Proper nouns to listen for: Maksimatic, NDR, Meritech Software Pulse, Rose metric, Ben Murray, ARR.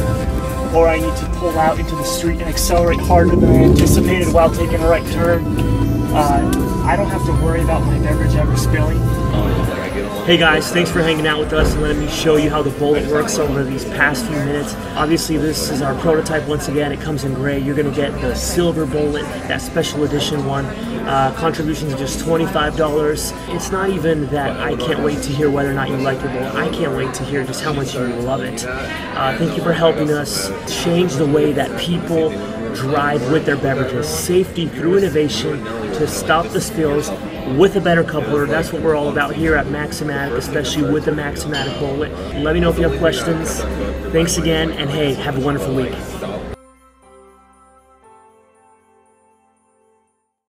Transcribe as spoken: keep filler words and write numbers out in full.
turn, or I need to pull out into the street and accelerate harder than I anticipated while taking a right turn, uh, I don't have to worry about my beverage ever spilling. Hey guys, thanks for hanging out with us and letting me show you how the Bullet works over these past few minutes. Obviously this is our prototype once again. It comes in gray. You're going to get the silver Bullet, that special edition one. Uh, contributions are just twenty-five dollars. It's not even that I can't wait to hear whether or not you like your Bullet. I can't wait to hear just how much you love it. Uh, thank you for helping us change the way that people drive with their beverages. Safety through innovation to stop the spills with a better coupler. That's what we're all about here at Maksimatic, especially with the Maksimatic Bullet. Let me know if you have questions. Thanks again, and hey, have a wonderful week.